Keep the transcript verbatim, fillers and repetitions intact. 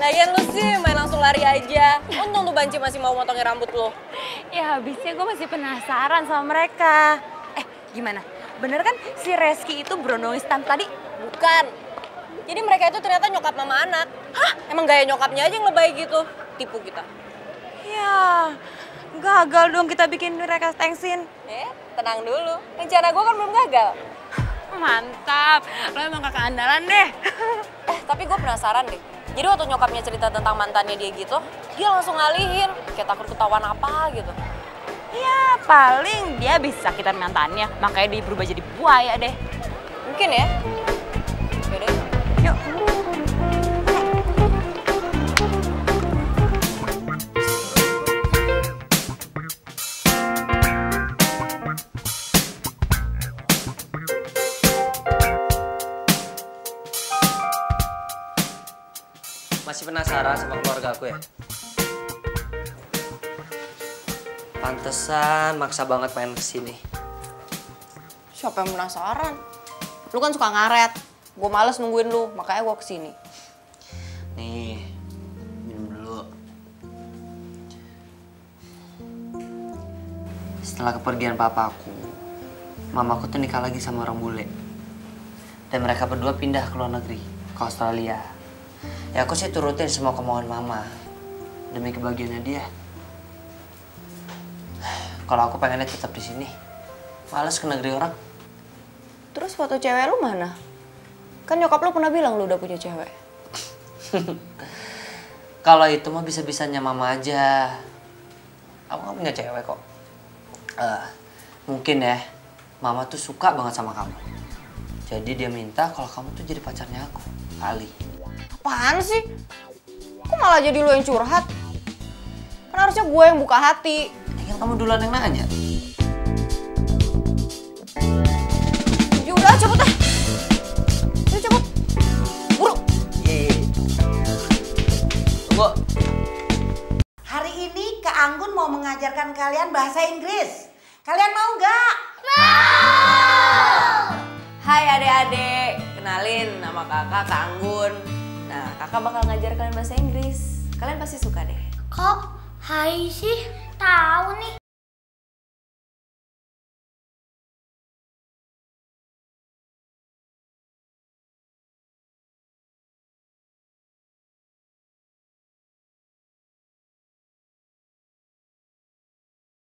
Lagian lu sih main langsung lari aja. Untung tuh banci masih mau motongin rambut lu. Ya habisnya gue masih penasaran sama mereka. Eh gimana? Bener kan si Reski itu brownois tam tadi? Bukan. Jadi mereka itu ternyata nyokap mama anak. Hah? Emang gaya nyokapnya aja yang lebay gitu? Tipu kita. Ya, gagal dong kita bikin mereka tensin. Eh, tenang dulu. Rencana gue kan belum gagal. Mantap, lo emang kakak andalan deh. Eh, tapi gue penasaran deh. Jadi waktu nyokapnya cerita tentang mantannya dia gitu, dia langsung ngalihin, kayak takut ketahuan apa gitu. Ya paling dia habis sakitan mantannya, makanya dia berubah jadi buaya deh. Mungkin ya. Yaudah, yuk. Masih penasaran sama keluarga aku ya? Pantesan maksa banget main kesini. Siapa yang penasaran? Lu kan suka ngaret. Gue males nungguin lu, makanya gue kesini. Nih, minum dulu. Setelah kepergian papa aku, mamaku tuh nikah lagi sama orang bule. Dan mereka berdua pindah ke luar negeri, ke Australia. Ya aku sih turutin semua kemauan mama demi kebahagiaannya dia. Kalau aku pengennya tetap di sini, males ke negeri orang. Terus foto cewek lu mana? Kan nyokap lu pernah bilang lu udah punya cewek. Kalau itu mah bisa-bisanya mama aja. Aku gak punya cewek kok. Uh, mungkin ya, mama tuh suka banget sama kamu. Jadi dia minta kalau kamu tuh jadi pacarnya aku, Ali. Apaan sih? Kok malah jadi lo yang curhat? Kan harusnya gue yang buka hati. Ya, kamu duluan yang nanya. Yaudah, cabut deh. Yaudah, cabut. Buru. Yeay. Tunggu. Hari ini Kak Anggun mau mengajarkan kalian bahasa Inggris. Kalian mau nggak? Mau! Hai adik-adik. Kenalin nama kakak Kak Anggun. Nah, kakak bakal ngajar kalian bahasa Inggris. Kalian pasti suka deh. Kok Hai sih tahu nih